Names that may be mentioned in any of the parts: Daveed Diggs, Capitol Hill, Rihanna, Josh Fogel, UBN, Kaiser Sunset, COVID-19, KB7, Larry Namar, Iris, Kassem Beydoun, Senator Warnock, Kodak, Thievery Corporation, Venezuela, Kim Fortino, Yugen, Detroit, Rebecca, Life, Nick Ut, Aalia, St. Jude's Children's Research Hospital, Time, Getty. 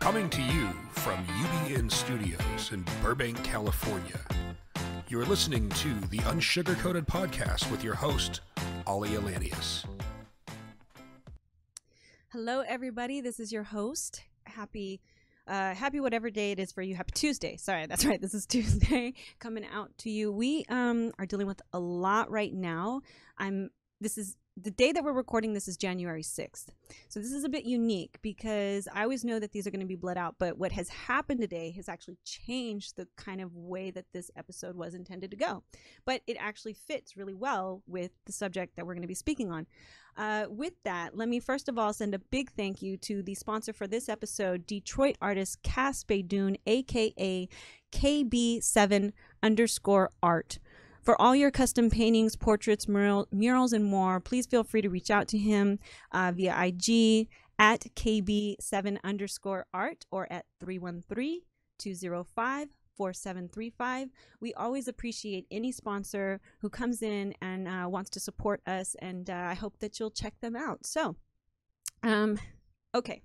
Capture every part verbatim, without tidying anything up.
Coming to you from U B N Studios in Burbank, California, you're listening to the Unsugarcoated Podcast with your host, Aalia Lanius. Hello, everybody. This is your host. Happy, uh, happy whatever day it is for you. Happy Tuesday. Sorry, that's right. This is Tuesday coming out to you. We um, are dealing with a lot right now. I'm. This is. The day that we're recording this is January sixth. So this is a bit unique because I always know that these are going to be bled out, but what has happened today has actually changed the kind of way that this episode was intended to go. But it actually fits really well with the subject that we're going to be speaking on. Uh, with that, let me first of all send a big thank you to the sponsor for this episode, Detroit artist Kassem Beydoun, aka K B seven underscore art. For all your custom paintings, portraits, mural, murals, and more, please feel free to reach out to him uh, via I G at K B seven underscore art or at three one three, two zero five, four seven three five. We always appreciate any sponsor who comes in and uh, wants to support us, and uh, I hope that you'll check them out. So, um, okay,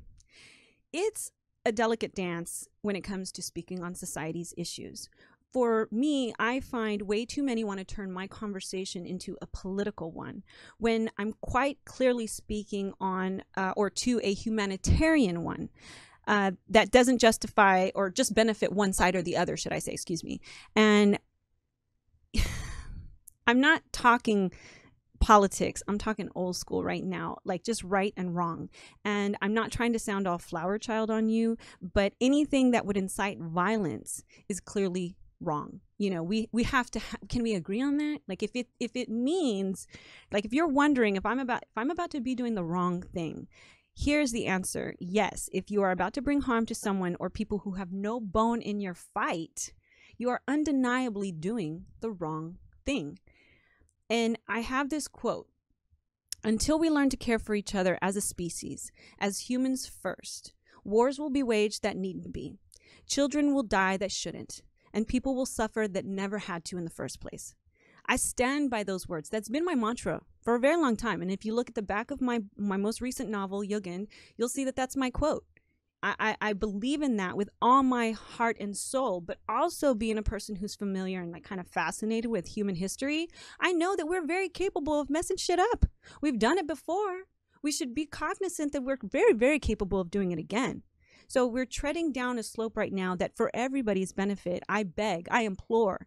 it's a delicate dance when it comes to speaking on society's issues. For me, I find way too many want to turn my conversation into a political one when I'm quite clearly speaking on uh, or to a humanitarian one uh, that doesn't justify or just benefit one side or the other, should I say, excuse me. And I'm not talking politics. I'm talking old school right now, like just right and wrong. And I'm not trying to sound all flower child on you, but anything that would incite violence is clearly wrong. You know, we we have to ha can we agree on that? Like if it if it means, like if you're wondering if I'm about if I'm about to be doing the wrong thing, here's the answer. Yes, if you are about to bring harm to someone or people who have no bone in your fight, you are undeniably doing the wrong thing. And I have this quote: until we learn to care for each other as a species, as humans first, wars will be waged that needn't be. Children will die that shouldn't. And people will suffer that never had to in the first place. I stand by those words. That's been my mantra for a very long time. And if you look at the back of my, my most recent novel, Yugen, you'll see that that's my quote. I, I, I believe in that with all my heart and soul, but also being a person who's familiar and like kind of fascinated with human history, I know that we're very capable of messing shit up. We've done it before. We should be cognizant that we're very, very capable of doing it again. So we're treading down a slope right now that for everybody's benefit, I beg, I implore,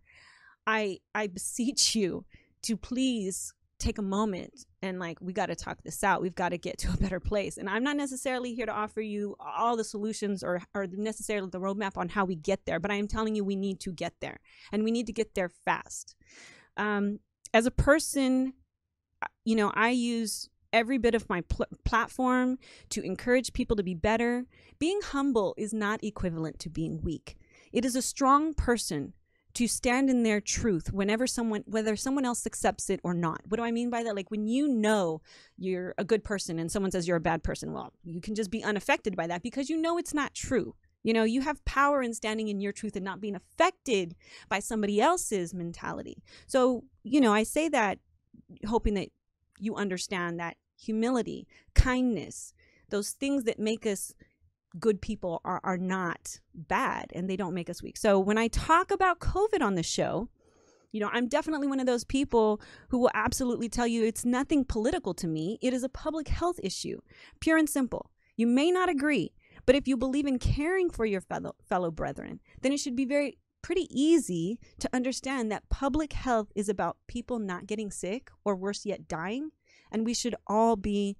I I beseech you to please take a moment and like, we got to talk this out. We've got to get to a better place. And I'm not necessarily here to offer you all the solutions or, or necessarily the roadmap on how we get there, but I am telling you, we need to get there and we need to get there fast. Um, as a person, you know, I use every bit of my pl platform to encourage people to be better. Being humble is not equivalent to being weak. It is a strong person to stand in their truth whenever someone, whether someone else accepts it or not. What do I mean by that? Like when you know you're a good person and someone says you're a bad person, well, you can just be unaffected by that because you know it's not true. You know, you have power in standing in your truth and not being affected by somebody else's mentality. So, you know, I say that hoping that you understand that humility, kindness, those things that make us good people are, are not bad and they don't make us weak. So when I talk about COVID on the show, you know, I'm definitely one of those people who will absolutely tell you it's nothing political to me. It is a public health issue, pure and simple. You may not agree, but if you believe in caring for your fellow, fellow brethren, then it should be very pretty easy to understand that public health is about people not getting sick or worse yet dying. And we should all be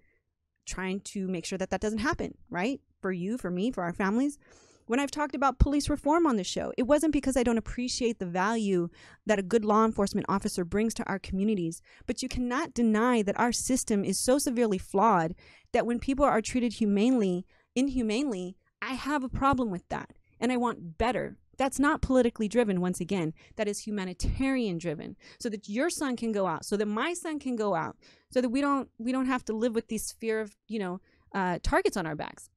trying to make sure that that doesn't happen, right? For you, for me, for our families. When I've talked about police reform on the show, it wasn't because I don't appreciate the value that a good law enforcement officer brings to our communities, but you cannot deny that our system is so severely flawed that when people are treated humanely, inhumanely, I have a problem with that and I want better. That's not politically driven, once again. That is humanitarian driven, so that your son can go out, so that my son can go out, so that we don't we don't have to live with this fear of, you know, uh, targets on our backs.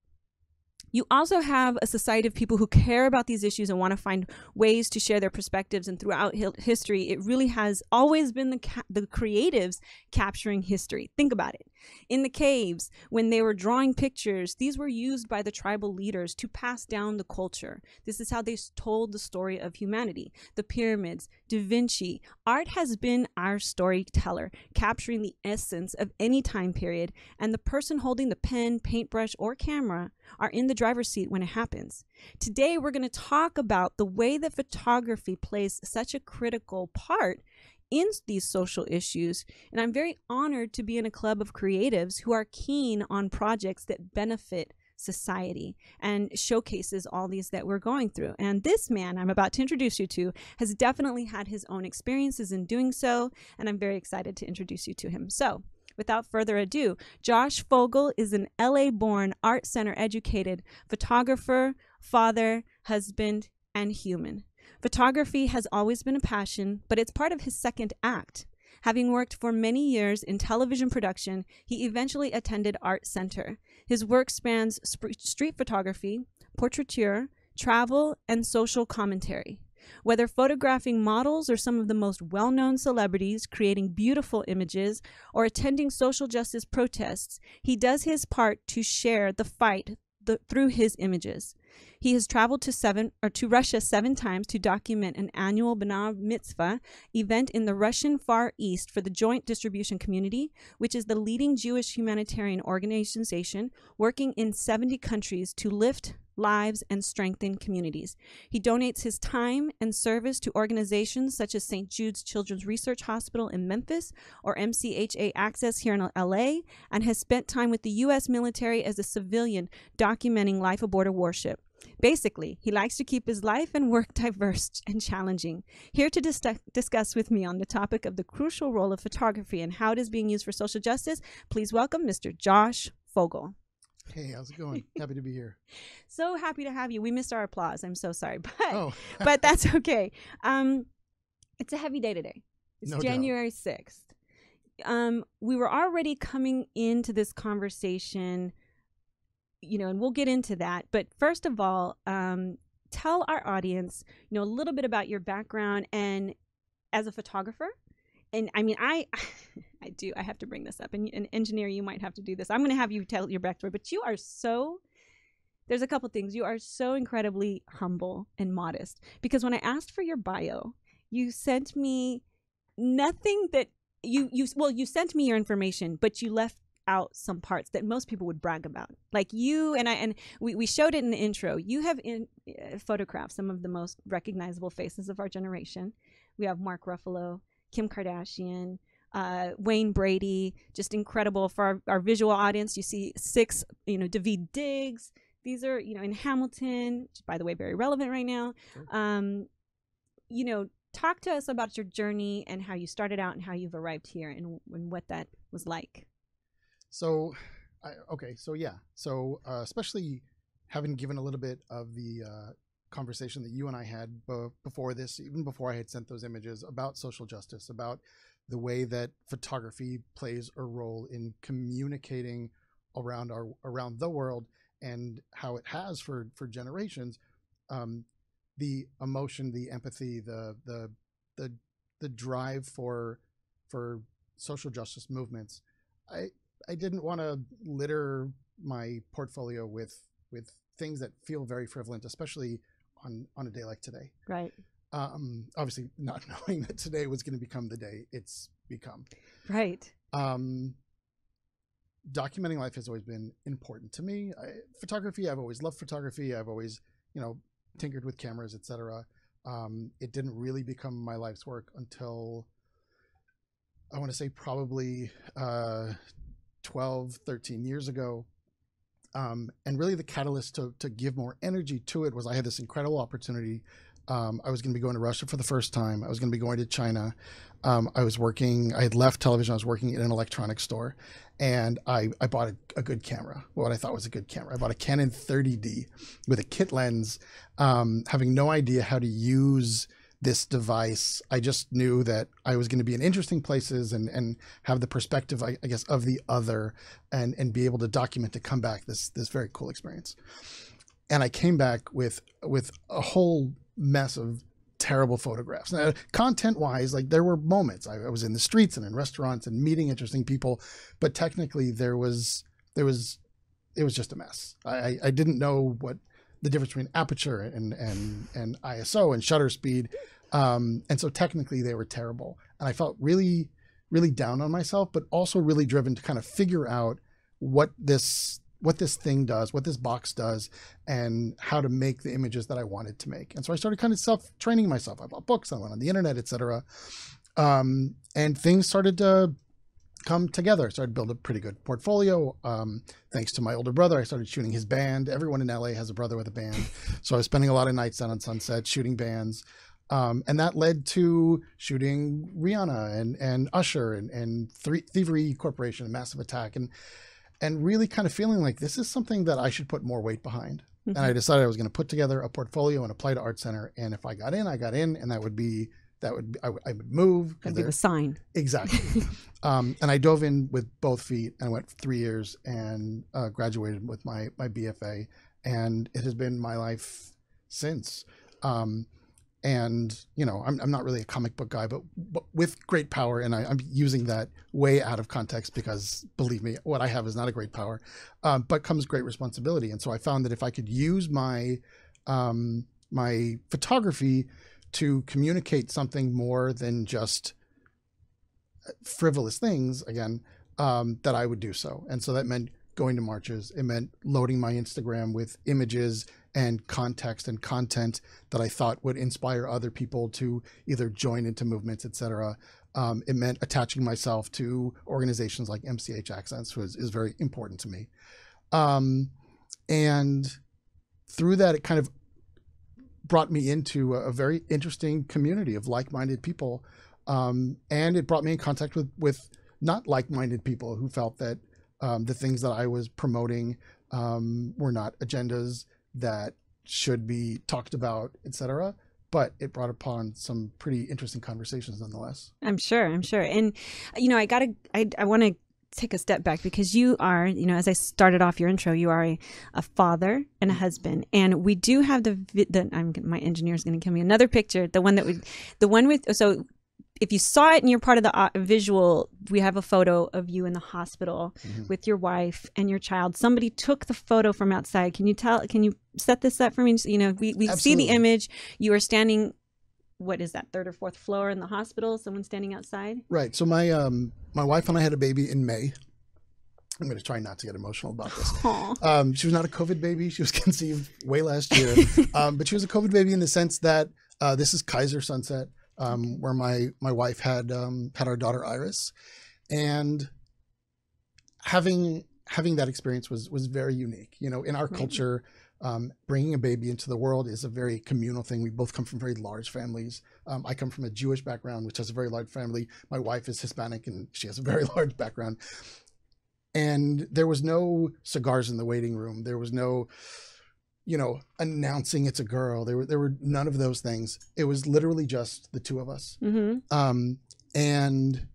You also have a society of people who care about these issues and want to find ways to share their perspectives. And throughout history, it really has always been the, ca the creatives capturing history. Think about it. In the caves, when they were drawing pictures, these were used by the tribal leaders to pass down the culture. This is how they told the story of humanity. The pyramids, Da Vinci. Art has been our storyteller, capturing the essence of any time period, and the person holding the pen, paintbrush, or camera are in the driver's seat when it happens. Today, we're going to talk about the way that photography plays such a critical part in these social issues, and I'm very honored to be in a club of creatives who are keen on projects that benefit society and showcases all these that we're going through. And this man I'm about to introduce you to has definitely had his own experiences in doing so, and I'm very excited to introduce you to him. So without further ado, Josh Fogel is an L A-born, Art Center educated photographer, father, husband, and human. Photography has always been a passion, but it's part of his second act. Having worked for many years in television production, he eventually attended Art Center. His work spans street photography, portraiture, travel, and social commentary. Whether photographing models or some of the most well-known celebrities, creating beautiful images, or attending social justice protests, he does his part to share the fight the, through his images. He has traveled to seven or to Russia seven times to document an annual Bar Mitzvah event in the Russian Far East for the Joint Distribution Committee, which is the leading Jewish humanitarian organization working in seventy countries to lift lives and strengthen communities. He donates his time and service to organizations such as Saint Jude's Children's Research Hospital in Memphis or M C H A Access here in L A, and has spent time with the U S military as a civilian documenting life aboard a warship. Basically, he likes to keep his life and work diverse and challenging. Here to dis discuss with me on the topic of the crucial role of photography and how it is being used for social justice, please welcome Mister Josh Fogel. Hey, how's it going? Happy to be here. So happy to have you. We missed our applause. I'm so sorry, but oh. but that's okay. Um, it's a heavy day today. It's no January sixth. Um, we were already coming into this conversation, you know, and we'll get into that. But first of all, um, tell our audience, you know, a little bit about your background and as a photographer. And I mean, I, I do, I have to bring this up. And an engineer, you might have to do this. I'm going to have you tell your backstory, but you are so, there's a couple things. You are so incredibly humble and modest, because when I asked for your bio, you sent me nothing that you, you, well, you sent me your information, but you left out some parts that most people would brag about. Like you and I, and we, we showed it in the intro, you have in, uh, photographed some of the most recognizable faces of our generation. We have Mark Ruffalo, Kim Kardashian, uh, Wayne Brady, just incredible. For our, our visual audience, you see six, you know, Daveed Diggs. These are, you know, in Hamilton, which, by the way, very relevant right now. Sure. Um, you know, talk to us about your journey and how you started out and how you've arrived here and, and what that was like. So, I, okay, so yeah. So, uh, especially having given a little bit of the uh, conversation that you and I had before this, even before I had sent those images, about social justice, about the way that photography plays a role in communicating around our around the world and how it has for for generations. Um, the emotion, the empathy, the the the the drive for for social justice movements. I I didn't want to litter my portfolio with with things that feel very frivolous, especially on, on a day like today. Right. Um, obviously not knowing that today was going to become the day it's become. Right. Um, documenting life has always been important to me. I, photography, I've always loved photography. I've always, you know, tinkered with cameras, et cetera. Um, it didn't really become my life's work until I want to say probably uh, twelve, thirteen years ago. Um, and really the catalyst to, to give more energy to it was I had this incredible opportunity. Um, I was going to be going to Russia for the first time. I was going to be going to China. Um, I was working, I had left television. I was working in an electronics store, and I, I bought a, a good camera. What I thought was a good camera. I bought a Canon thirty D with a kit lens, um, having no idea how to use this device. I just knew that I was going to be in interesting places and, and have the perspective, I, I guess, of the other and, and be able to document to come back this, this very cool experience. And I came back with, with a whole mess of terrible photographs. Now, content-wise, like there were moments. I, I was in the streets and in restaurants and meeting interesting people, but technically there was there was it was just a mess. I, I didn't know what the difference between aperture and and and I S O and shutter speed, um, and so technically they were terrible. And I felt really really down on myself, but also really driven to kind of figure out what this. what this thing does, what this box does, and how to make the images that I wanted to make. And so I started kind of self-training myself. I bought books, I went on the internet, et cetera. Um, and things started to come together. I started to build a pretty good portfolio. Um, thanks to my older brother, I started shooting his band. Everyone in L A has a brother with a band. So I was spending a lot of nights down on Sunset shooting bands. Um, and that led to shooting Rihanna and, and Usher and, and Thievery Corporation and Massive Attack. And And really kind of feeling like this is something that I should put more weight behind. Mm-hmm. And I decided I was going to put together a portfolio and apply to Art Center. And if I got in, I got in, and that would be, that would be, I, I would move. That'd be the sign. Exactly. um, and I dove in with both feet and I went for three years and uh, graduated with my, my B F A. And it has been my life since. Um, and, you know, I'm, I'm not really a comic book guy, but, but with great power, and I, I'm using that way out of context because, believe me, what I have is not a great power, um, but comes great responsibility. And so I found that if I could use my, um, my photography to communicate something more than just frivolous things, again, um, that I would do so. And so that meant going to marches. It meant loading my Instagram with images and context and content that I thought would inspire other people to either join into movements, et cetera. Um, it meant attaching myself to organizations like M C H A Accents, which is very important to me. Um, and through that, it kind of brought me into a, a very interesting community of like-minded people. Um, and it brought me in contact with, with not like-minded people who felt that um, the things that I was promoting um, were not agendas that should be talked about, et cetera. But it brought upon some pretty interesting conversations nonetheless. I'm sure, I'm sure. And, you know, I gotta, I, I want to take a step back because you are, you know, as I started off your intro, you are a, a father and a husband. And we do have the, the I'm, my engineer's going to give me another picture, the one that would, the one with, so if you saw it and you're part of the visual, we have a photo of you in the hospital mm-hmm. with your wife and your child. Somebody took the photo from outside. Can you tell, can you set this up for me? You know, we, we see the image. You are standing, what is that, third or fourth floor in the hospital? Someone standing outside? Right. So my, um, my wife and I had a baby in May. I'm going to try not to get emotional about this. Um, she was not a COVID baby. She was conceived way last year. um, but she was a COVID baby in the sense that uh, this is Kaiser Sunset. Um, where my, my wife had um, had our daughter Iris, and having having that experience was was very unique. You know, in our culture, um, bringing a baby into the world is a very communal thing. We both come from very large families. Um, I come from a Jewish background, which has a very large family. My wife is Hispanic, and she has a very large background. And there was no cigars in the waiting room. There was no, you know, announcing it's a girl. There were there were none of those things. It was literally just the two of us. Mm-hmm. um, and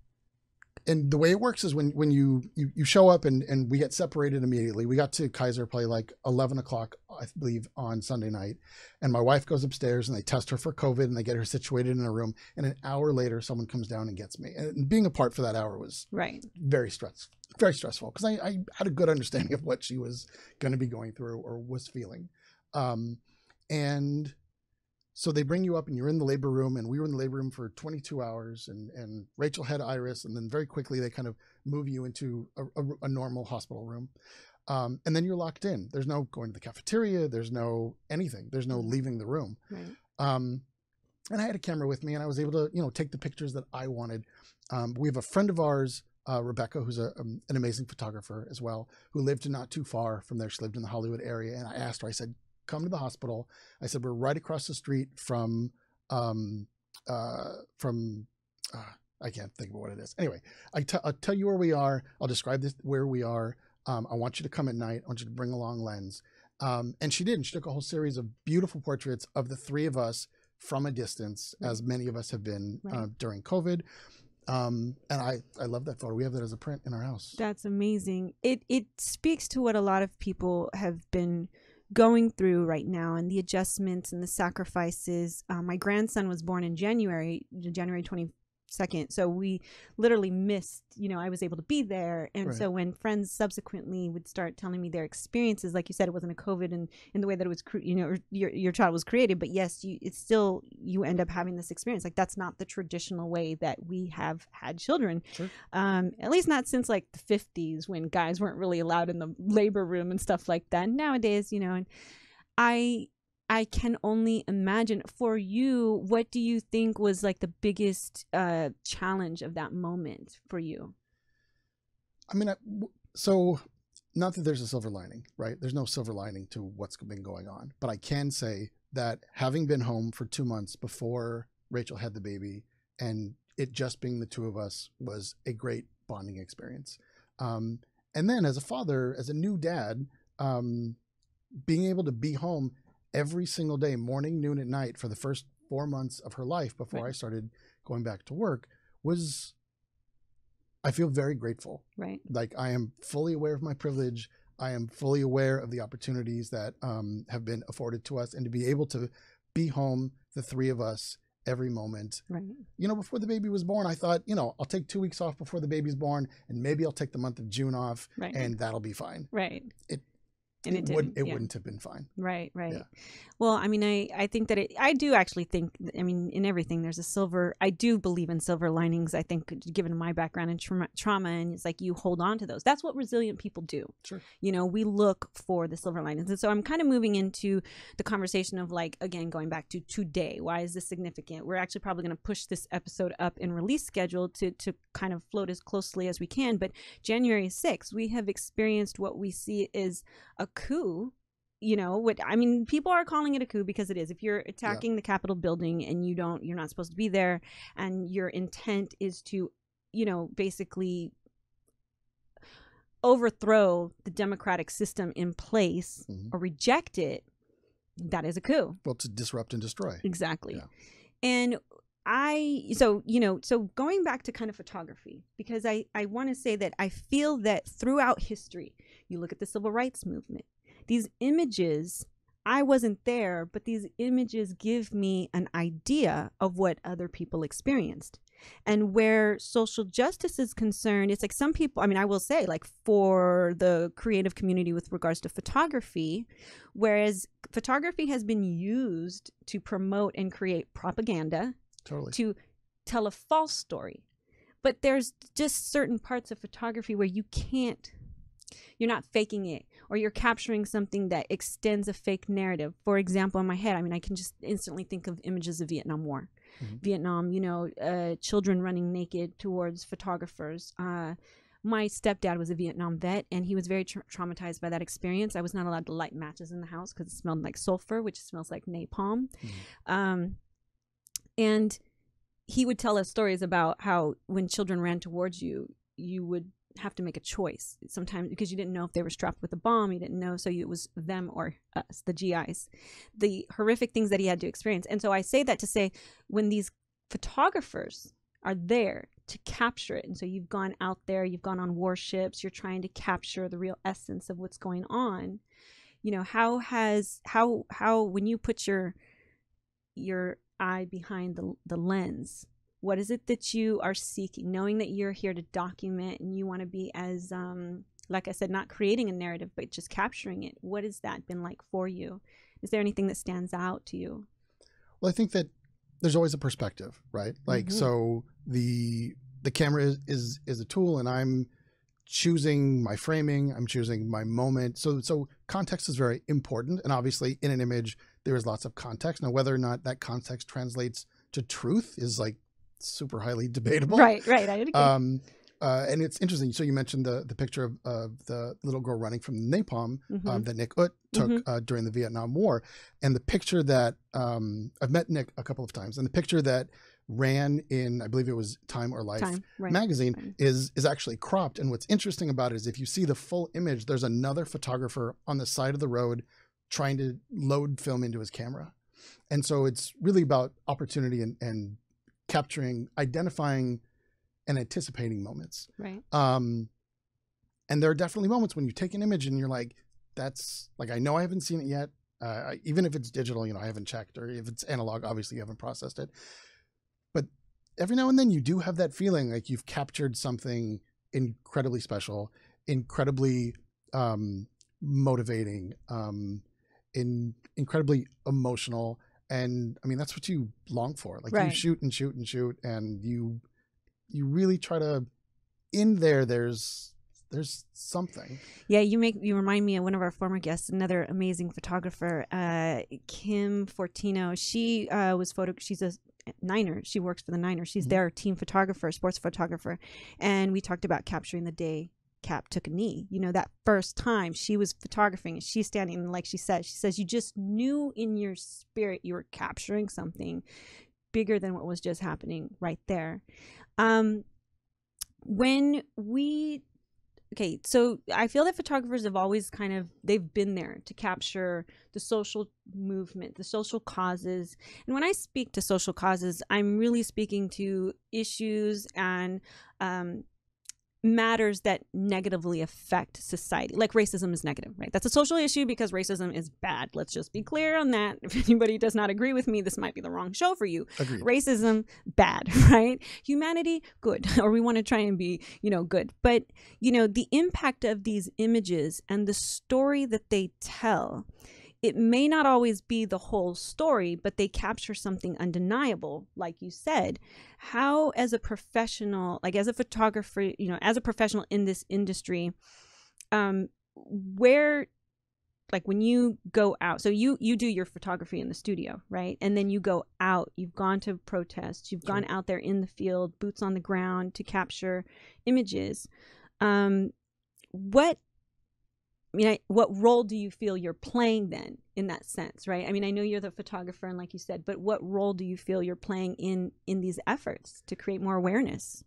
and the way it works is when when you you, you show up and, and we get separated immediately. We got to Kaiser play like eleven o'clock, I believe, on Sunday night, and my wife goes upstairs and they test her for COVID and they get her situated in a room. And an hour later, someone comes down and gets me. And being apart for that hour was right very stressful. Very stressful because I, I had a good understanding of what she was going to be going through or was feeling. Um, and so they bring you up and you're in the labor room, and we were in the labor room for twenty-two hours, and, and Rachel had Iris, and then very quickly they kind of move you into a, a, a normal hospital room. Um, and then you're locked in. There's no going to the cafeteria. There's no anything. There's no leaving the room. Right. Um, and I had a camera with me, and I was able to, you know, take the pictures that I wanted. Um, we have a friend of ours, Uh, Rebecca, who's a, um, an amazing photographer as well, who lived not too far from there. She lived in the Hollywood area. And I asked her, I said, come to the hospital. I said, we're right across the street from, um, uh, from uh, I can't think of what it is. Anyway, I t I'll tell you where we are. I'll describe this, where we are. Um, I want you to come at night. I want you to bring along lens. Um, and she did. And she took a whole series of beautiful portraits of the three of us from a distance, mm-hmm. as many of us have been right. uh, during COVID. Um, and I, I love that photo. We have that as a print in our house. That's amazing. It, it speaks to what a lot of people have been going through right now, and the adjustments and the sacrifices. Uh, my grandson was born in January, January twenty-second. So we literally missed, you know, I was able to be there. And right. so when friends subsequently would start telling me their experiences, like you said, it wasn't a COVID in, in the way that it was, you know, your, your child was created. But yes, you, it's still, you end up having this experience. Like, that's not the traditional way that we have had children. Sure. Um, at least not since like the fifties, when guys weren't really allowed in the labor room and stuff like that. And nowadays, you know, and I, I can only imagine. For you, what do you think was like the biggest uh, challenge of that moment for you? I mean, I, so not that there's a silver lining, right? There's no silver lining to what's been going on. But I can say that having been home for two months before Rachel had the baby, and it just being the two of us, was a great bonding experience. Um, and then as a father, as a new dad, um, being able to be home every single day, morning, noon, and night, for the first four months of her life before right. I started going back to work, was, I feel very grateful. Right. Like, I am fully aware of my privilege. I am fully aware of the opportunities that um, have been afforded to us, and to be able to be home, the three of us, every moment. Right. You know, before the baby was born, I thought, you know, I'll take two weeks off before the baby's born, and maybe I'll take the month of June off, right. and that'll be fine. Right. It, And it, it, wouldn't, it yeah. wouldn't have been fine. Right, right. Yeah. Well, I mean, I, I think that it, I do actually think, I mean, in everything, there's a silver, I do believe in silver linings, I think, given my background in tra trauma, and it's like you hold on to those. That's what resilient people do. Sure. You know, we look for the silver linings. And so I'm kind of moving into the conversation of, like, again, going back to today. Why is this significant? We're actually probably going to push this episode up in release schedule to, to kind of float as closely as we can. But January sixth, we have experienced what we see is a coup. You know what I mean, people are calling it a coup because it is. If you're attacking yeah. the Capitol building, and you don't you're not supposed to be there, and your intent is to, you know, basically overthrow the democratic system in place, mm-hmm. or reject it, that is a coup. Well, to disrupt and destroy. Exactly. Yeah. And I so you know so going back to kind of photography, because I I want to say that I feel that throughout history, you look at the civil rights movement, these images, I wasn't there, but these images give me an idea of what other people experienced. And where social justice is concerned, it's like some people, I mean, I will say, like, for the creative community with regards to photography, whereas photography has been used to promote and create propaganda, totally. To tell a false story. But there's just certain parts of photography where you can't, you're not faking it, or you're capturing something that extends a fake narrative. For example, in my head, I mean, I can just instantly think of images of Vietnam War. Mm-hmm. Vietnam, you know, uh, children running naked towards photographers. Uh, my stepdad was a Vietnam vet, and he was very tra traumatized by that experience. I was not allowed to light matches in the house because it smelled like sulfur, which smells like napalm. Mm-hmm. Um, and he would tell us stories about how when children ran towards you, you would have to make a choice sometimes, because you didn't know if they were strapped with a bomb, you didn't know, so you, it was them or us, the G Is, the horrific things that he had to experience. And so I say that to say, when these photographers are there to capture it, and so you've gone out there, you've gone on warships, you're trying to capture the real essence of what's going on, you know, how has how how when you put your your eye behind the, the lens, what is it that you are seeking? Knowing that you're here to document, and you want to be as, um, like I said, not creating a narrative, but just capturing it. What has that been like for you? Is there anything that stands out to you? Well, I think that there's always a perspective, right? Like, mm-hmm. so the the camera is, is is a tool, and I'm choosing my framing, I'm choosing my moment. So so context is very important, and obviously in an image there is lots of context. Now, whether or not that context translates to truth is, like, super highly debatable. Right, right. I agree. Um, uh, and it's interesting. So you mentioned the the picture of, of the little girl running from the napalm, mm-hmm. um, that Nick Ut took, mm-hmm. uh, during the Vietnam War. And the picture that, um, I've met Nick a couple of times, and the picture that ran in, I believe it was Time or Life Time, right. magazine, right. is is actually cropped. And what's interesting about it is, if you see the full image, there's another photographer on the side of the road trying to load film into his camera. And so it's really about opportunity and, and capturing, identifying, and anticipating moments. Right. Um, and there are definitely moments when you take an image and you're like, that's like, I know I haven't seen it yet. Uh, even if it's digital, you know, I haven't checked, or if it's analog, obviously you haven't processed it. But every now and then you do have that feeling like you've captured something incredibly special, incredibly um, motivating, um, in, incredibly emotional. And I mean, that's what you long for. Like, right. You shoot and shoot and shoot, and you you really try to, in there, there's... there's something. Yeah, you make you remind me of one of our former guests, another amazing photographer, uh, Kim Fortino. She uh, was photo. She's a Niner. She works for the Niners. She's mm-hmm. their team photographer, sports photographer, and we talked about capturing the day Cap took a knee. You know, that first time she was photographing, and she's standing, and like she said, she says you just knew in your spirit you were capturing something bigger than what was just happening right there. Um, when we Okay, so I feel that photographers have always kind of, they've been there to capture the social movement, the social causes. And when I speak to social causes, I'm really speaking to issues and um, matters that negatively affect society. Like racism is negative, right? That's a social issue because racism is bad. Let's just be clear on that. If anybody does not agree with me, this might be the wrong show for you. Agreed. Racism, bad, right? Humanity, good. Or we want to try and be, you know, good. But, you know, the impact of these images and the story that they tell, it may not always be the whole story, but they capture something undeniable, like you said. How, as a professional, like as a photographer, you know, as a professional in this industry, um, where, like when you go out, so you, you do your photography in the studio, right? And then you go out, you've gone to protests, you've gone out there in the field, boots on the ground to capture images. Um, what I mean, I, what role do you feel you're playing then in that sense, right? I mean, I know you're the photographer, and like you said, but what role do you feel you're playing in in these efforts to create more awareness?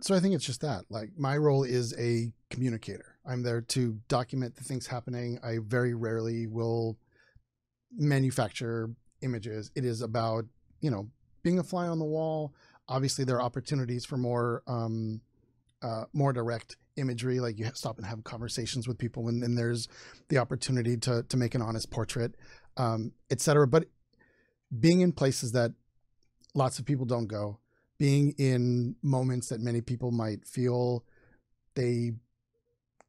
So I think it's just that. Like, my role is a communicator. I'm there to document the things happening. I very rarely will manufacture images. It is about, you know, being a fly on the wall. Obviously, there are opportunities for more um, uh, more direct imagery, like you stop and have conversations with people, and then there's the opportunity to to make an honest portrait, um, et cetera. But being in places that lots of people don't go, being in moments that many people might feel they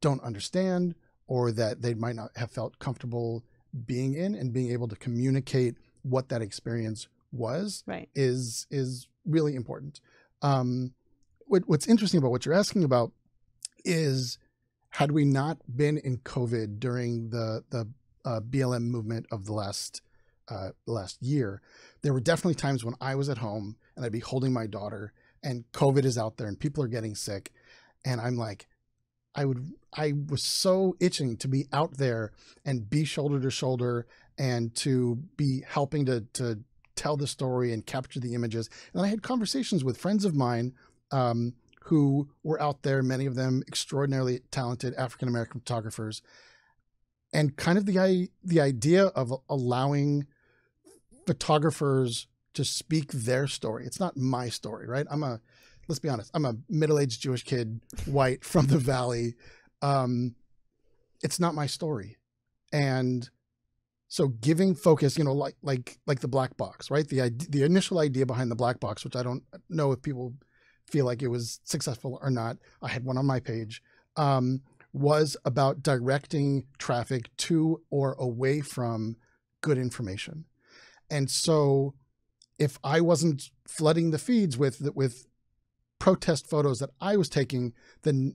don't understand, or that they might not have felt comfortable being in, and being able to communicate what that experience was, right, is is really important. Um, what, what's interesting about what you're asking about is, had we not been in COVID during the the uh, B L M movement of the last uh, last year, there were definitely times when I was at home and I'd be holding my daughter, and COVID is out there and people are getting sick, and I'm like, I would I was so itching to be out there and be shoulder to shoulder and to be helping to to tell the story and capture the images. And I had conversations with friends of mine, Um, who were out there, many of them extraordinarily talented African-American photographers, and kind of the, the idea of allowing photographers to speak their story. It's not my story, right? I'm a, let's be honest, I'm a middle-aged Jewish kid, white, from the Valley. Um, it's not my story. And so giving focus, you know, like, like, like the black box, right? The, the initial idea behind the black box, which I don't know if people feel like it was successful or not, I had one on my page, um, was about directing traffic to or away from good information. And so if I wasn't flooding the feeds with, with protest photos that I was taking, then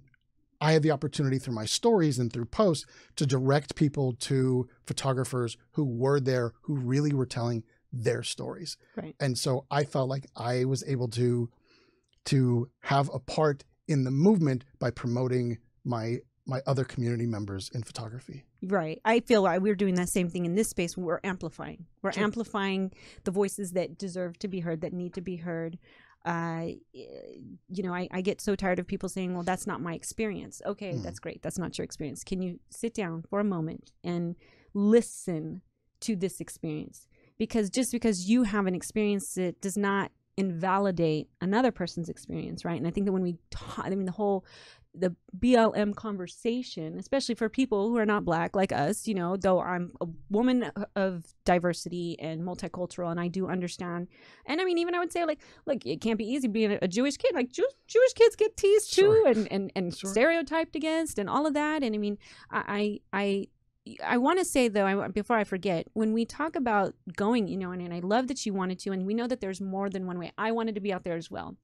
I had the opportunity through my stories and through posts to direct people to photographers who were there, who really were telling their stories. Right. And so I felt like I was able to to have a part in the movement by promoting my my other community members in photography. Right. I feel like we're doing that same thing in this space. We're amplifying. We're sure. amplifying the voices that deserve to be heard, that need to be heard. Uh, you know, I, I get so tired of people saying, well, that's not my experience. Okay, mm. that's great. That's not your experience. Can you sit down for a moment and listen to this experience? Because just because you haven't experienced it does not invalidate another person's experience, right? And I think that when we talk, I mean, the whole, the B L M conversation, especially for people who are not Black like us, you know, though I'm a woman of diversity and multicultural, and I do understand. And I mean, even I would say, like, look, it can't be easy being a Jewish kid. Like, Jew Jewish kids get teased too, sure. and, and, and sure. stereotyped against and all of that. And I mean, I, I, I want to say, though, I, before I forget, when we talk about going, you know, and, and I love that you wanted to, and we know that there's more than one way. I wanted to be out there as well,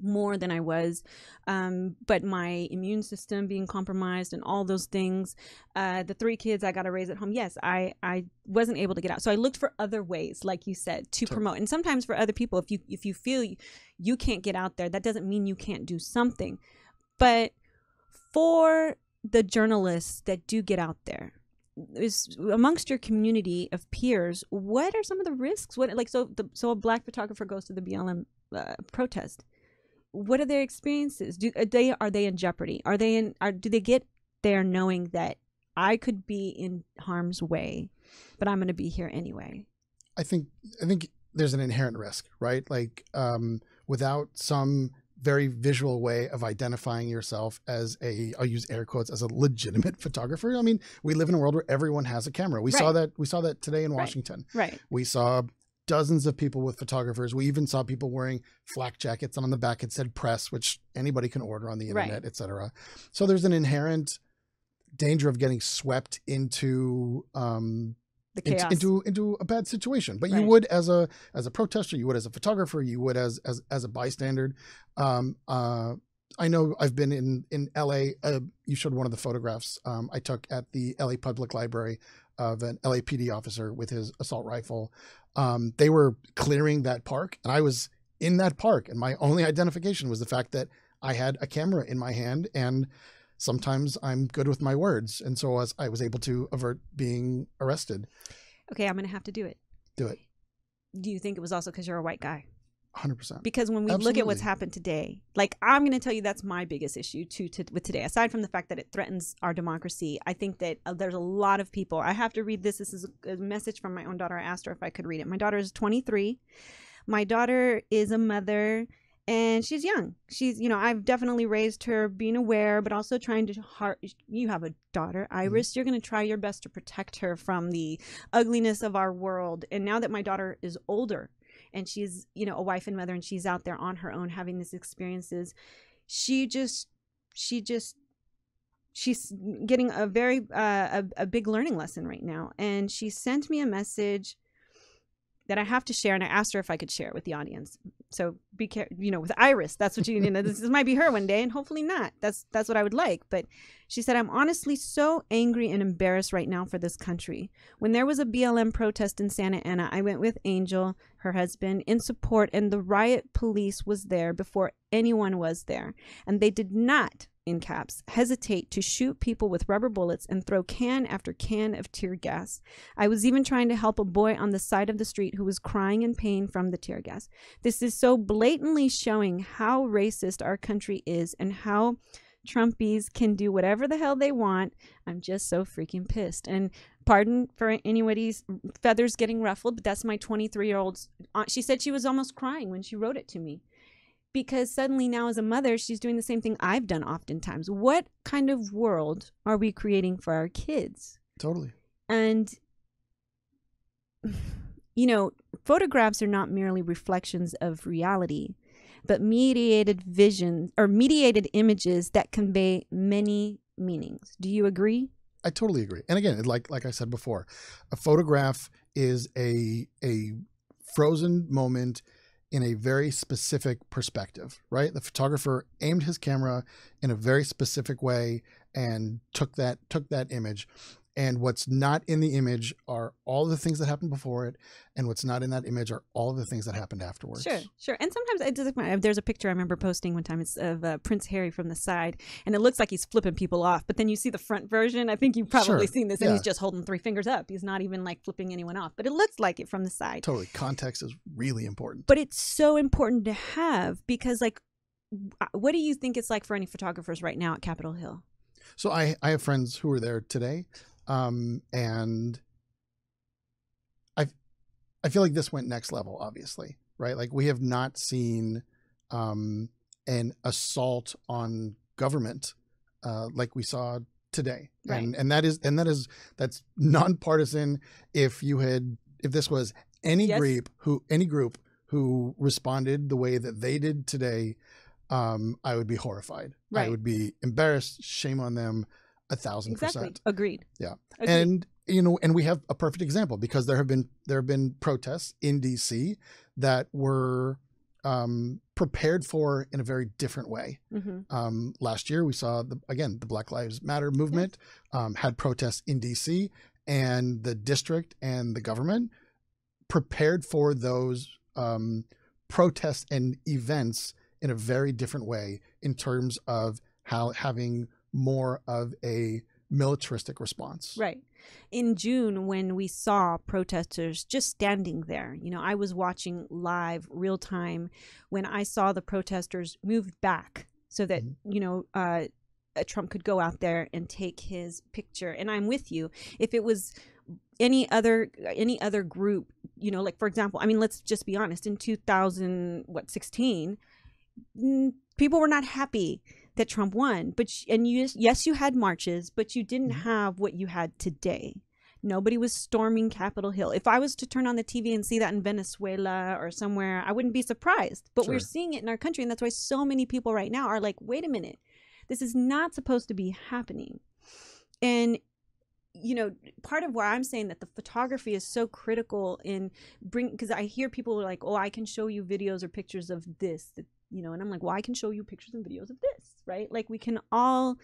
more than I was, um, but my immune system being compromised and all those things, uh, the three kids I got to raise at home, yes, I, I wasn't able to get out. So I looked for other ways, like you said, to sure. promote. And sometimes for other people, if you, if you feel you, you can't get out there, that doesn't mean you can't do something. But for the journalists that do get out there, is amongst your community of peers, what are some of the risks? What, like, so the, so a Black photographer goes to the B L M uh, protest. What are their experiences? Do are they are they in jeopardy? Are they in? Are, do they get there knowing that I could be in harm's way, but I'm going to be here anyway? I think I think there's an inherent risk, right? Like, um, without some very visual way of identifying yourself as a, I'll use air quotes, as a legitimate photographer. I mean, we live in a world where everyone has a camera. We right. saw that, we saw that today in right. Washington. Right. We saw dozens of people with photographers. We even saw people wearing flak jackets, and on the back it said press, which anybody can order on the internet, right. et cetera. So there's an inherent danger of getting swept into, um, the chaos. Into, into into a bad situation, but right. you would as a as a protester, you would as a photographer, you would as as as a bystander. Um, uh, I know I've been in in L A. Uh, you showed one of the photographs um, I took at the L A Public Library of an L A P D officer with his assault rifle. Um, they were clearing that park, and I was in that park, and my only identification was the fact that I had a camera in my hand, and sometimes I'm good with my words. And so as I was able to avert being arrested. Okay, I'm going to have to do it. Do it. Do you think it was also because you're a white guy? one hundred percent. Because when we Absolutely. Look at what's happened today, like, I'm going to tell you that's my biggest issue too to, with today. Aside from the fact that it threatens our democracy, I think that uh, there's a lot of people. I have to read this. This is a message from my own daughter. I asked her if I could read it. My daughter is twenty-three. My daughter is a mother. And she's young. She's, you know, I've definitely raised her being aware, but also trying to heart. You have a daughter, Iris. Mm-hmm. You're going to try your best to protect her from the ugliness of our world. And now that my daughter is older and she's, you know, a wife and mother, and she's out there on her own having these experiences, she just, she just, she's getting a very, uh, a, a big learning lesson right now. And she sent me a message that I have to share, and I asked her if I could share it with the audience. So be careful, you know, with Iris, that's what you, you know, this, this might be her one day, and hopefully not. That's, that's what I would like. But she said, I'm honestly so angry and embarrassed right now for this country. When there was a B L M protest in Santa Ana, I went with Angel, her husband, in support, and the riot police was there before anyone was there. And they did not, in caps, hesitate to shoot people with rubber bullets and throw can after can of tear gas. I was even trying to help a boy on the side of the street who was crying in pain from the tear gas. This is so blatantly showing how racist our country is and how Trumpies can do whatever the hell they want. I'm just so freaking pissed. And pardon for anybody's feathers getting ruffled, but that's my twenty-three-year-old's aunt. She said she was almost crying when she wrote it to me. Because suddenly now as a mother, she's doing the same thing I've done oftentimes. What kind of world are we creating for our kids? Totally. And, you know, photographs are not merely reflections of reality, but mediated visions or mediated images that convey many meanings. Do you agree? I totally agree. And again, like, like I said before, a photograph is a, a frozen moment in a very specific perspective, right? The photographer aimed his camera in a very specific way and took that took that image. And what's not in the image are all the things that happened before it, and what's not in that image are all the things that happened afterwards. Sure, sure. And sometimes it doesn't matter. There's a picture I remember posting one time. It's of uh, Prince Harry from the side, and it looks like he's flipping people off. But then you see the front version. I think you've probably sure. seen this, and yeah. he's just holding three fingers up. He's not even like flipping anyone off, but it looks like it from the side. Totally. Context is really important. But it's so important to have, because, like, what do you think it's like for any photographers right now at Capitol Hill? So I, I have friends who are there today. Um, and I, I feel like this went next level, obviously, right? Like, we have not seen um, an assault on government uh, like we saw today. Right. And, and that is, and that is, that's nonpartisan. If you had, if this was any yes. group who, any group who responded the way that they did today, um, I would be horrified. Right. I would be embarrassed. Shame on them. A thousand exactly. percent. Agreed. Yeah. Agreed. And, you know, and we have a perfect example, because there have been, there have been protests in D C that were um, prepared for in a very different way. Mm-hmm. um, last year, we saw, the, again, the Black Lives Matter movement yes. um, had protests in D C, and the district and the government prepared for those um, protests and events in a very different way, in terms of how having more of a militaristic response. Right. In June, when we saw protesters just standing there, you know, I was watching live, real time, when I saw the protesters moved back so that, mm-hmm. you know, uh, Trump could go out there and take his picture. And I'm with you. If it was any other any other group, you know, like, for example, I mean, let's just be honest, in two thousand sixteen, people were not happy that Trump won, but and you yes you had marches, but you didn't have what you had today. Nobody was storming Capitol Hill. If I was to turn on the T V and see that in Venezuela or somewhere, I wouldn't be surprised, but sure. we're seeing it in our country, and that's why so many people right now are like, wait a minute, this is not supposed to be happening. And you know, part of why I'm saying that the photography is so critical in bring, because I hear people are like, oh, I can show you videos or pictures of this, you know, and I'm like, well, I can show you pictures and videos of this, right? Like, we can all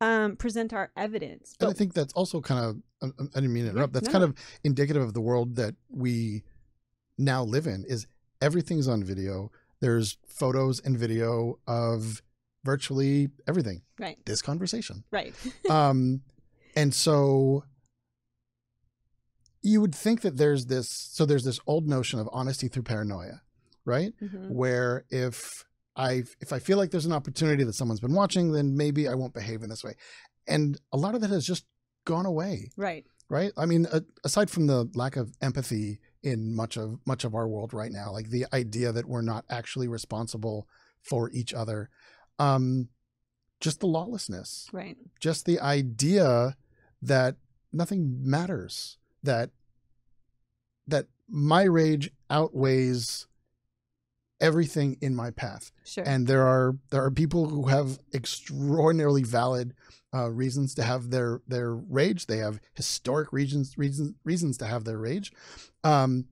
um, present our evidence. But and I think that's also kind of, I didn't mean to interrupt, that's no. kind of indicative of the world that we now live in, is everything's on video. There's photos and video of virtually everything. Right. This conversation. Right. um, and so you would think that there's this, so there's this old notion of honesty through paranoia. Right. Mm-hmm. Where if I if I feel like there's an opportunity that someone's been watching, then maybe I won't behave in this way. And a lot of that has just gone away. Right. Right. I mean, a, aside from the lack of empathy in much of much of our world right now, like the idea that we're not actually responsible for each other. Um, just the lawlessness. Right. Just the idea that nothing matters, that that my rage outweighs everything in my path. Sure. And there are there are people who have extraordinarily valid uh, reasons to have their their rage. They have historic reasons reasons reasons to have their rage, um,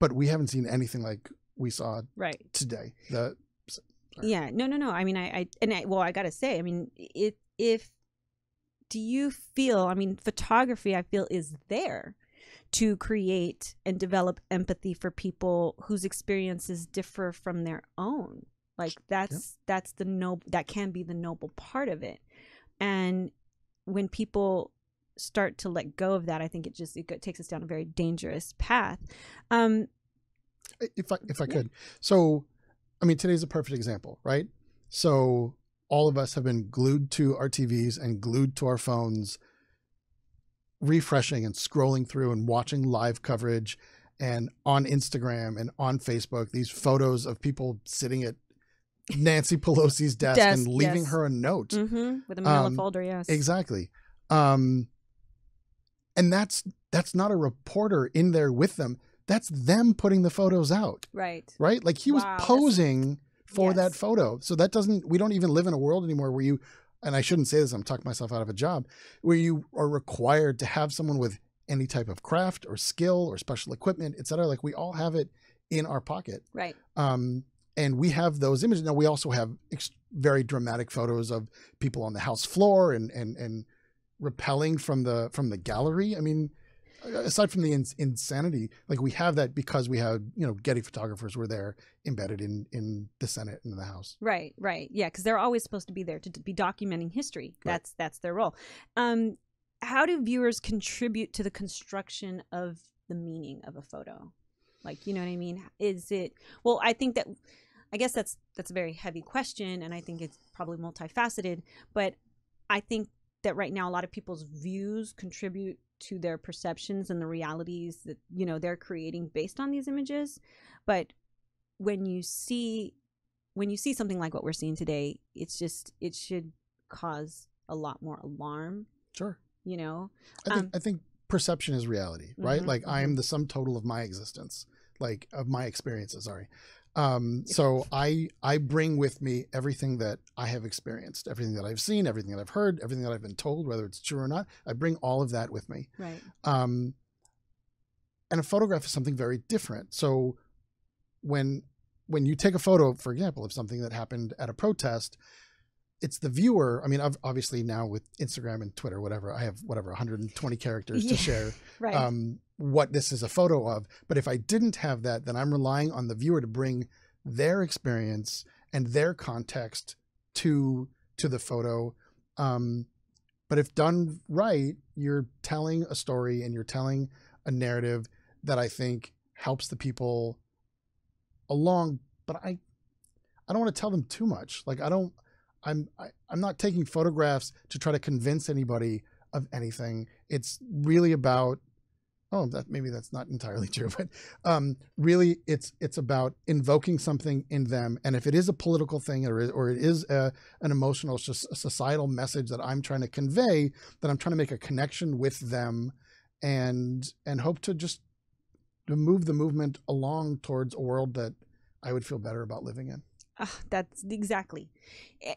but we haven't seen anything like we saw right. today. The, sorry. Yeah. No. No. No. I mean, I, I and I, well, I gotta say, I mean, if if do you feel? I mean, photography, I feel, is there to create and develop empathy for people whose experiences differ from their own. Like, that's yeah. that's the noble, that can be the noble part of it. And when people start to let go of that, I think it just it takes us down a very dangerous path. Um, if I if I could, yeah. so I mean, today's a perfect example, right? So all of us have been glued to our T Vs and glued to our phones, refreshing and scrolling through and watching live coverage, and on Instagram and on Facebook, these photos of people sitting at Nancy Pelosi's desk, desk and leaving yes. her a note mm-hmm. with a manila um, folder. Yes, exactly. Um, and that's, that's not a reporter in there with them. That's them putting the photos out. Right. Right. Like, he wow, was posing for yes. that photo. So that doesn't, we don't even live in a world anymore where you, and I shouldn't say this, I'm talking myself out of a job, where you are required to have someone with any type of craft or skill or special equipment, et cetera. Like, we all have it in our pocket. Right. Um, and we have those images. Now, we also have ex very dramatic photos of people on the House floor and, and, and rappelling from the, from the gallery. I mean, aside from the in insanity, like, we have that because we have, you know, Getty photographers were there embedded in, in the Senate and the House. Right. Right. Yeah. Cause they're always supposed to be there to, to be documenting history. Right. That's, that's their role. Um, how do viewers contribute to the construction of the meaning of a photo? Like, you know what I mean? Is it, well, I think that, I guess that's, that's a very heavy question, and I think it's probably multifaceted, but I think that right now a lot of people's views contribute to their perceptions and the realities that, you know, they're creating based on these images. But when you see, when you see something like what we're seeing today, it's just, it should cause a lot more alarm. Sure. You know, I think, um, I think perception is reality, right? Mm-hmm, like mm-hmm. I am the sum total of my existence, like of my experiences, sorry. Um, so I, I bring with me everything that I have experienced, everything that I've seen, everything that I've heard, everything that I've been told, whether it's true or not, I bring all of that with me. Right. Um, and a photograph is something very different. So when, when you take a photo, for example, of something that happened at a protest, it's the viewer. I mean, I've obviously now with Instagram and Twitter, whatever, I have whatever, one hundred twenty characters yeah, to share right. um, what this is a photo of. But if I didn't have that, then I'm relying on the viewer to bring their experience and their context to, to the photo. Um, but if done right, you're telling a story and you're telling a narrative that I think helps the people along. But I, I don't want to tell them too much. Like I don't, I'm I, I'm not taking photographs to try to convince anybody of anything. It's really about, oh, that maybe that's not entirely true, but um, really it's it's about invoking something in them. And if it is a political thing or or it is a, an emotional societal message that I'm trying to convey, then I'm trying to make a connection with them, and and hope to just move the movement along towards a world that I would feel better about living in. Oh, that's exactly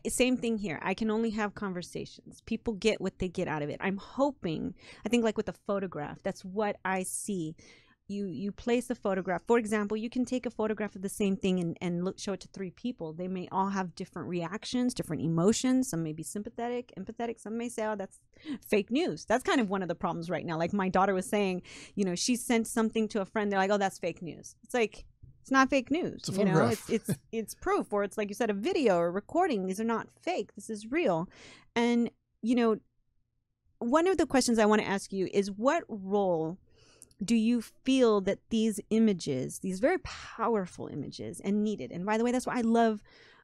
same thing here. I can only have conversations. People get what they get out of it. I'm hoping, I think like with a photograph, that's what I see. You, you place a photograph, for example, you can take a photograph of the same thing and, and look, show it to three people. They may all have different reactions, different emotions. Some may be sympathetic, empathetic. Some may say, oh, that's fake news. That's kind of one of the problems right now. Like my daughter was saying, you know, she sent something to a friend. They're like, oh, that's fake news. It's like, it's not fake news, it's you know, it's, it's, it's proof, or it's like you said, a video or recording. These are not fake. This is real. And, you know, one of the questions I want to ask you is what role do you feel that these images, these very powerful images and needed? And by the way, that's why I love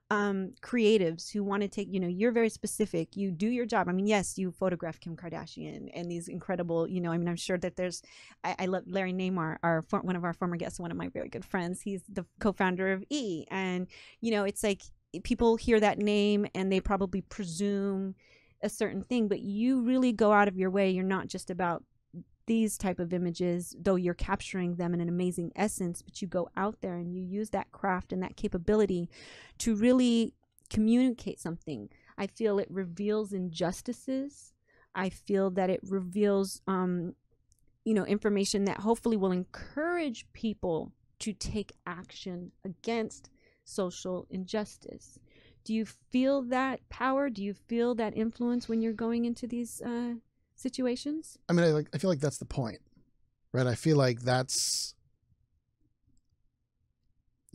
um, creatives who want to take, you know, you're very specific. You do your job. I mean, yes, you photograph Kim Kardashian and these incredible, you know, I mean, I'm sure that there's, I, I love Larry Namar, our, one of our former guests, one of my very good friends. He's the co-founder of E! And, you know, it's like people hear that name and they probably presume a certain thing, but you really go out of your way. You're not just about these type of images, though you're capturing them in an amazing essence, but you go out there and you use that craft and that capability to really communicate something. I feel it reveals injustices. I feel that it reveals, um, you know, information that hopefully will encourage people to take action against social injustice. Do you feel that power? Do you feel that influence when you're going into these uh, situations? I mean, I, like, I feel like that's the point, right? I feel like that's,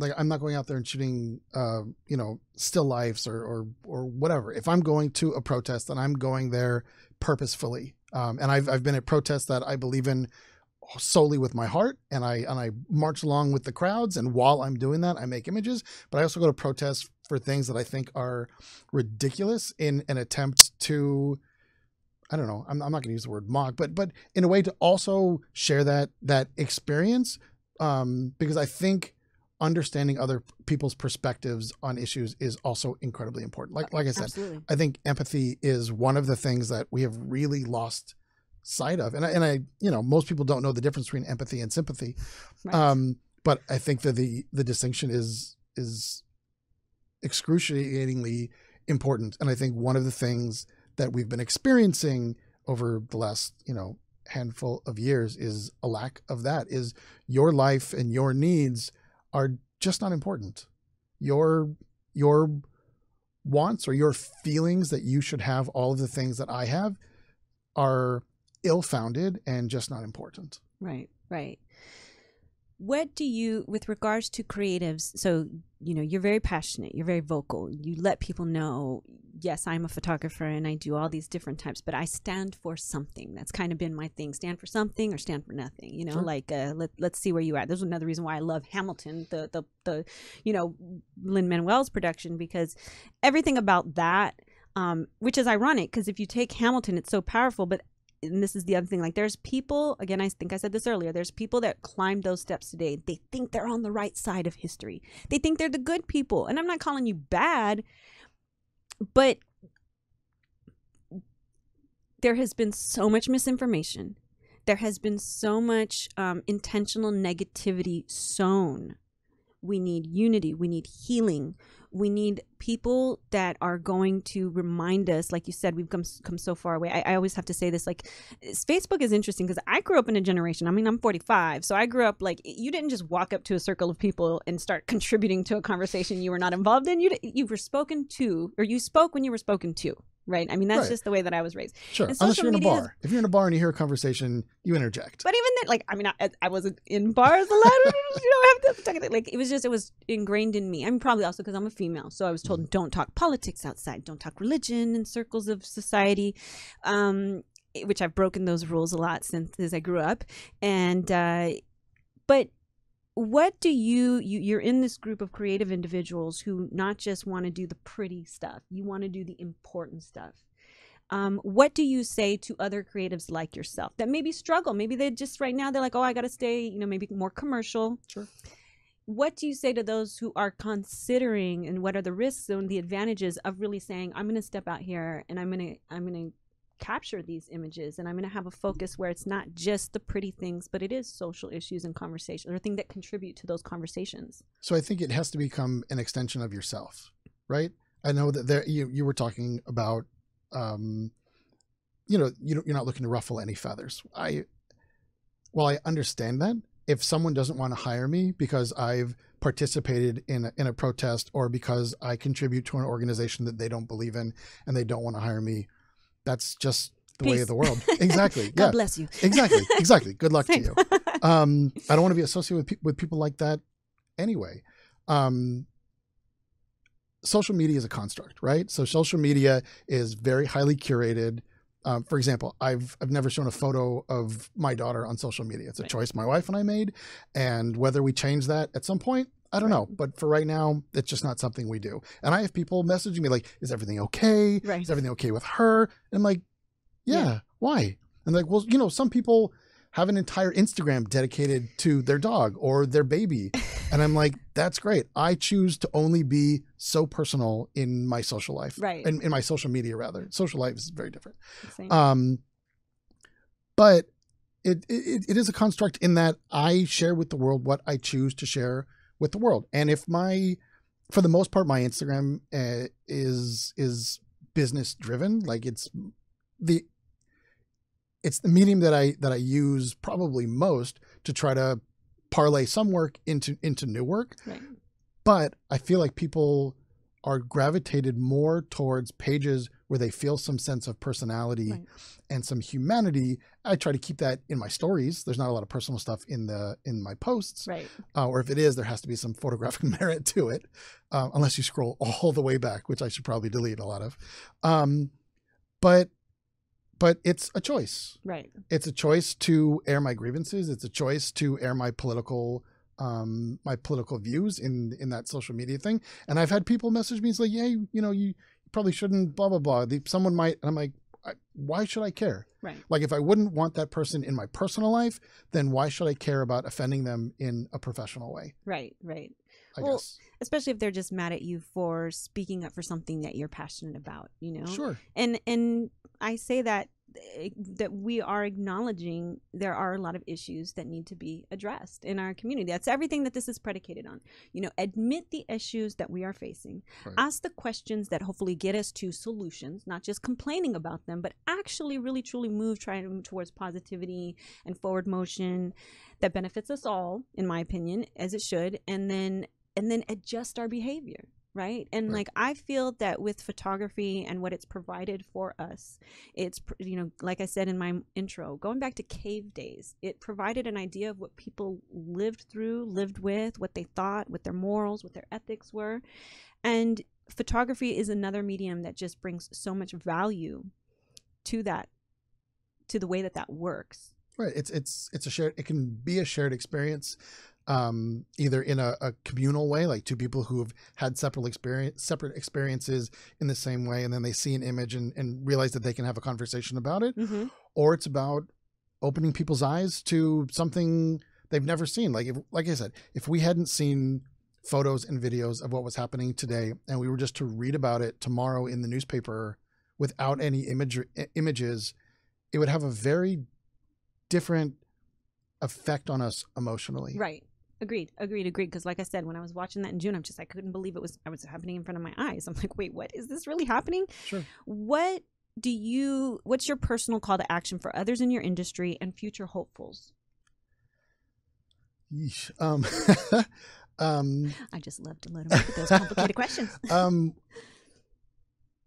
like, I'm not going out there and shooting, uh, you know, still lifes or, or, or whatever. If I'm going to a protest, then I'm going there purposefully. Um, and I've, I've been at protests that I believe in solely with my heart, and I, and I march along with the crowds. And while I'm doing that, I make images, but I also go to protests for things that I think are ridiculous in an attempt to, I don't know, I'm, I'm not going to use the word mock, but but in a way to also share that that experience, um, because I think understanding other people's perspectives on issues is also incredibly important. Like like I said, absolutely. I think empathy is one of the things that we have really lost sight of, and I, and I you know, most people don't know the difference between empathy and sympathy, right. um, but I think that the the distinction is is excruciatingly important, and I think one of the things that we've been experiencing over the last, you know, handful of years is a lack of that. Is your life and your needs are just not important. Your, your wants or your feelings that you should have, all of the things that I have, are ill-founded and just not important. Right, right. What do you, with regards to creatives, so, you know, you're very passionate, you're very vocal, you let people know, yes, I'm a photographer and I do all these different types, but I stand for something. That's kind of been my thing. Stand for something or stand for nothing, you know, sure. like, uh, let, let's see where you are. There's another reason why I love Hamilton, the, the, the you know, Lin-Manuel's production, because everything about that, um, which is ironic, because if you take Hamilton, it's so powerful, but and this is the other thing, like there's people, again, I think I said this earlier, there's people that climbed those steps today. They think they're on the right side of history. They think they're the good people. And I'm not calling you bad, but there has been so much misinformation. There has been so much um, intentional negativity sown. We need unity. We need healing. We need people that are going to remind us, like you said, we've come come so far away. I, I always have to say this, like, Facebook is interesting because I grew up in a generation. I mean, I'm forty-five, so I grew up like, you didn't just walk up to a circle of people and start contributing to a conversation you were not involved in. You, you were spoken to, or you spoke when you were spoken to. Right. I mean, that's right. Just the way that I was raised. Sure. Unless you're in a bar. Is... If you're in a bar and you hear a conversation, you interject. But even that, like, I mean, I, I wasn't in bars a lot. You know, I have to talk about, like, it was just, it was ingrained in me. I'm probably also because I'm a female. So I was told, mm-hmm. don't talk politics outside. Don't talk religion in circles of society, um, which I've broken those rules a lot since as I grew up. And, uh, but what do you, you, you're in this group of creative individuals who not just want to do the pretty stuff, you want to do the important stuff. Um, what do you say to other creatives like yourself that maybe struggle? Maybe they just right now, they're like, oh, I got to stay, you know, maybe more commercial. Sure. What do you say to those who are considering, and what are the risks and the advantages of really saying, I'm going to step out here and I'm going to, I'm going to capture these images, and I'm going to have a focus where it's not just the pretty things, but it is social issues and conversations, or things that contribute to those conversations? So I think it has to become an extension of yourself, right? I know that there, you, you were talking about, um, you know, you don't, you're not looking to ruffle any feathers. I, well, I understand that if someone doesn't want to hire me because I've participated in a, in a protest, or because I contribute to an organization that they don't believe in and they don't want to hire me, that's just the Peace. way of the world. Exactly. God yeah. bless you. Exactly. Exactly. Good luck to you. Um, I don't want to be associated with, pe with people like that anyway. Um, social media is a construct, right? So social media is very highly curated. Um, for example, I've, I've never shown a photo of my daughter on social media. It's a right. choice my wife and I made. And whether we change that at some point, I don't right. know. But for right now, it's just not something we do. And I have people messaging me like, is everything okay? Right. Is everything okay with her? And I'm like, yeah, yeah. why? And like, well, you know, some people have an entire Instagram dedicated to their dog or their baby. And I'm like, that's great. I choose to only be so personal in my social life. Right. In, in my social media, rather. Social life is very different. Um, but it, it it is a construct in that I share with the world what I choose to share with the world. And if my, for the most part, my Instagram uh, is is business driven. Like it's the it's the medium that I that I use probably most to try to parlay some work into into new work. Right. But I feel like people are gravitated more towards pages where they feel some sense of personality right. and some humanity. I try to keep that in my stories. There's not a lot of personal stuff in the in my posts. Right. Uh, or if it is, there has to be some photographic merit to it, uh, unless you scroll all the way back, which I should probably delete a lot of. Um, but but it's a choice. Right. It's a choice to air my grievances. It's a choice to air my political um, my political views in in that social media thing. And I've had people message me, it's like, yeah, you, you know, you probably shouldn't, blah, blah, blah. The, someone might, and I'm like, I, why should I care? Right. Like if I wouldn't want that person in my personal life, then why should I care about offending them in a professional way? Right, right. I well, guess. Especially if they're just mad at you for speaking up for something that you're passionate about, you know? Sure. And, and I say that, that we are acknowledging there are a lot of issues that need to be addressed in our community. That's everything that this is predicated on. You know, admit the issues that we are facing. Right. Ask the questions that hopefully get us to solutions, not just complaining about them, but actually really truly move, trying to move towards positivity and forward motion that benefits us all, in my opinion, as it should, and then and then adjust our behavior. Right. And right. like, I feel that with photography and what it's provided for us, it's, you know, like I said in my intro, going back to cave days, it provided an idea of what people lived through, lived with, what they thought, what their morals, what their ethics were. And photography is another medium that just brings so much value to that, to the way that that works. Right. It's, it's, it's a shared, it can be a shared experience. um, either in a, a communal way, like two people who have had separate experience, separate experiences in the same way, and then they see an image and, and realize that they can have a conversation about it, mm-hmm. or it's about opening people's eyes to something they've never seen. Like, if, like I said, if we hadn't seen photos and videos of what was happening today, and we were just to read about it tomorrow in the newspaper without any image, images, it would have a very different effect on us emotionally. Right. Agreed. Agreed. Agreed. Because like I said, when I was watching that in June, I'm just, I couldn't believe it was, I was happening in front of my eyes. I'm like, wait, what? Is this really happening? Sure. What do you, what's your personal call to action for others in your industry and future hopefuls? Yeesh. Um, um, I just love to let them look at those complicated questions. um,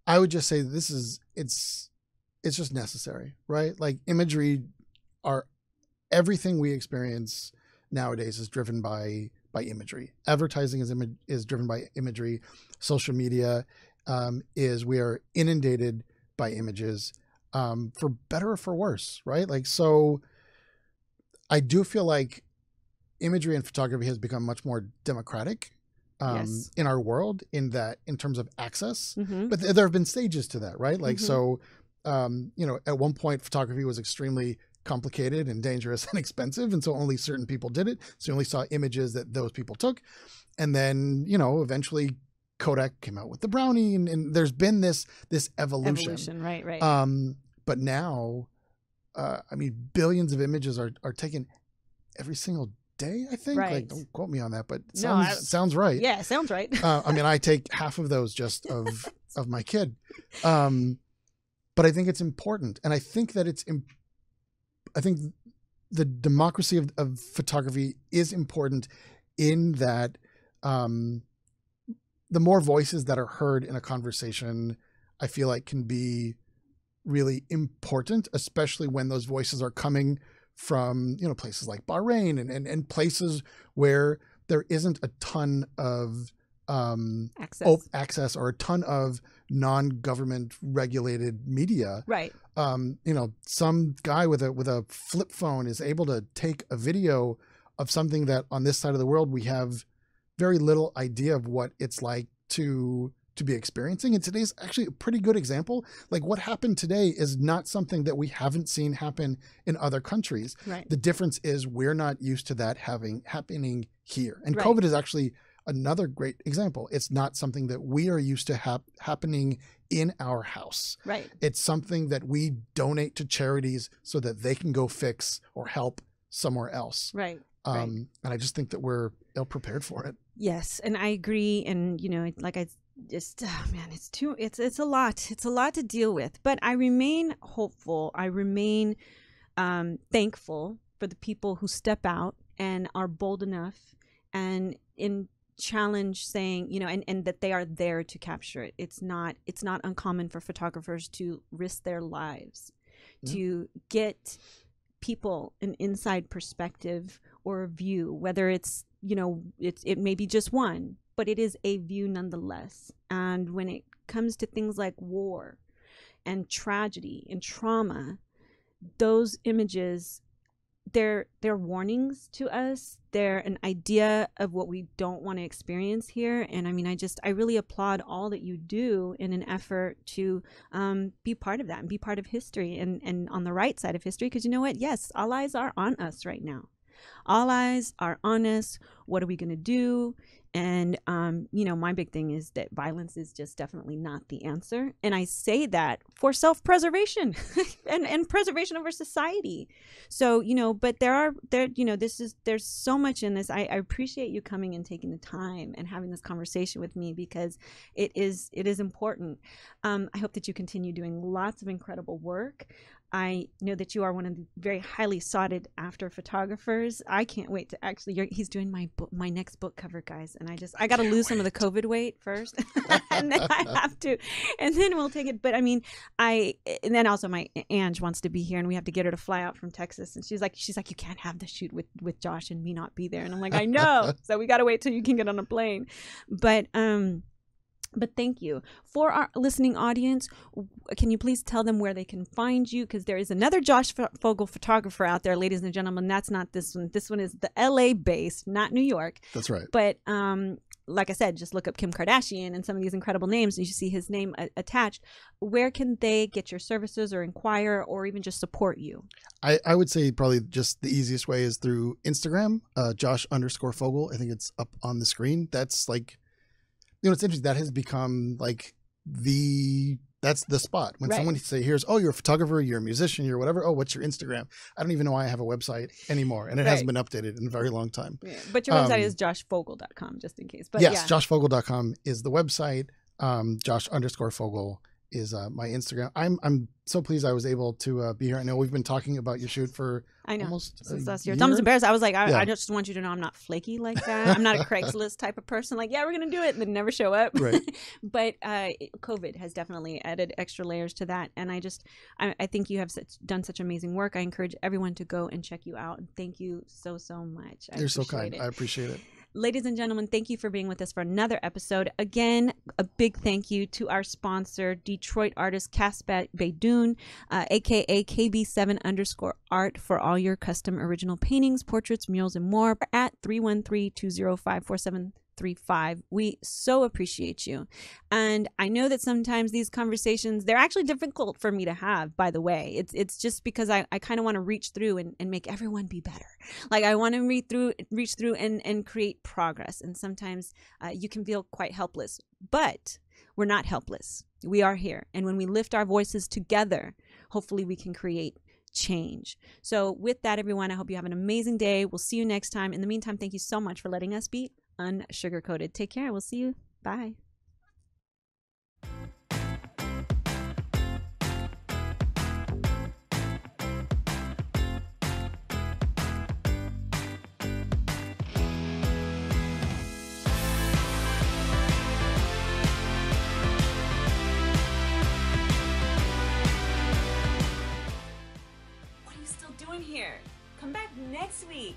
I would just say this is, it's, it's just necessary, right? Like imagery are, everything we experience nowadays is driven by, by imagery. Advertising is, image, is driven by imagery. Social media um, is, we are inundated by images, um, for better or for worse, right? Like, so I do feel like imagery and photography has become much more democratic um, yes. in our world, in that, in terms of access, mm-hmm. but th- there have been stages to that, right? Like, mm-hmm. so, um, you know, at one point photography was extremely complicated and dangerous and expensive, and so only certain people did it, so you only saw images that those people took. And then, you know, eventually Kodak came out with the brownie, and, and there's been this this evolution, evolution right right um but now uh I mean, billions of images are, are taken every single day, I think, right. Like, don't quote me on that, but it sounds, no, I, sounds right. Yeah, it sounds right. uh, I mean, I take half of those just of of my kid, um but I think it's important, and I think that it's important. I think the democracy of, of photography is important in that um, the more voices that are heard in a conversation, I feel like can be really important, especially when those voices are coming from, you know, places like Bahrain and, and, and places where there isn't a ton of um, access. Op- access or a ton of non-government regulated media. Right. Um, you know, some guy with a with a flip phone is able to take a video of something that on this side of the world we have very little idea of what it's like to to be experiencing. And today's actually a pretty good example. Like, what happened today is not something that we haven't seen happen in other countries. Right. The difference is we're not used to that having happening here. And right. COVID is actually another great example. It's not something that we are used to ha- happening in our house. Right. It's something that we donate to charities so that they can go fix or help somewhere else. Right. Um, right. And I just think that we're ill prepared for it. Yes. And I agree. And, you know, like I just, oh man, it's too, it's, it's a lot. It's a lot to deal with, but I remain hopeful. I remain um, thankful for the people who step out and are bold enough and in, challenge saying, you know, and, and that they are there to capture it. It's not, it's not uncommon for photographers to risk their lives, yeah. to get people an inside perspective or a view, whether it's, you know, it's, it may be just one, but it is a view nonetheless. And when it comes to things like war and tragedy and trauma, those images, They're, they're warnings to us. They're an idea of what we don't want to experience here. And I mean, I just, I really applaud all that you do in an effort to um, be part of that and be part of history and, and on the right side of history. Because you know what? Yes, all eyes are on us right now. All eyes are on us. What are we going to do? And, um, you know, my big thing is that violence is just definitely not the answer. And I say that for self-preservation and, and preservation of our society. So, you know, but there are there, you know, this is there's so much in this. I, I appreciate you coming and taking the time and having this conversation with me, because it is it is important. Um, I hope that you continue doing lots of incredible work. I know that you are one of the very highly sought after photographers. I can't wait to actually, you're, he's doing my book, my next book cover, guys. And I just, I got to lose wait. some of the COVID weight first and then I have to, and then we'll take it. But I mean, I, and then also my Ange wants to be here and we have to get her to fly out from Texas. And she's like, she's like, you can't have the shoot with, with Josh and me not be there. And I'm like, I know. So we got to wait till you can get on a plane. But, um, But thank you. For our listening audience, can you please tell them where they can find you? Because there is another Josh Fogel photographer out there, ladies and gentlemen. That's not this one. This one is the L A based, not New York. That's right. But um, like I said, just look up Kim Kardashian and some of these incredible names, and you see his name attached. Where can they get your services or inquire or even just support you? I, I would say probably just the easiest way is through Instagram, uh, Josh underscore Fogel. I think it's up on the screen. That's like... You know, it's interesting. That has become like the, that's the spot. When right. someone say, here's, oh, you're a photographer, you're a musician, you're whatever. Oh, what's your Instagram? I don't even know why I have a website anymore. And it right. hasn't been updated in a very long time. Yeah. But your website um, is josh fogel dot com, just in case. But yes, yeah. josh fogel dot com is the website. Um, Josh underscore Fogel is uh, my Instagram. I'm I'm so pleased I was able to uh, be here. I know we've been talking about your shoot for I know. almost since last year. Tom's embarrassed. I was like, I, yeah. I just want you to know I'm not flaky like that. I'm not a Craigslist type of person. Like, yeah, we're gonna do it, and then never show up. Right. But uh, COVID has definitely added extra layers to that. And I just, I, I think you have such, done such amazing work. I encourage everyone to go and check you out. And thank you so so much. I You're so kind. It. I appreciate it. Ladies and gentlemen, thank you for being with us for another episode. Again, a big thank you to our sponsor, Detroit artist Kassem Beydoun, uh, a k a. K B seven underscore art, for all your custom original paintings, portraits, murals, and more at three one three, two zero five, four seven three five. We so appreciate you. And I know that sometimes these conversations, they're actually difficult for me to have, by the way. It's it's just because I, I kind of want to reach through and, and make everyone be better. Like, I want to read through, reach through and, and create progress. And sometimes uh, you can feel quite helpless, but we're not helpless. We are here. And when we lift our voices together, hopefully we can create change. So with that, everyone, I hope you have an amazing day. We'll see you next time. In the meantime, thank you so much for letting us be Unsugarcoated. Take care. We'll see you. Bye. What are you still doing here? Come back next week.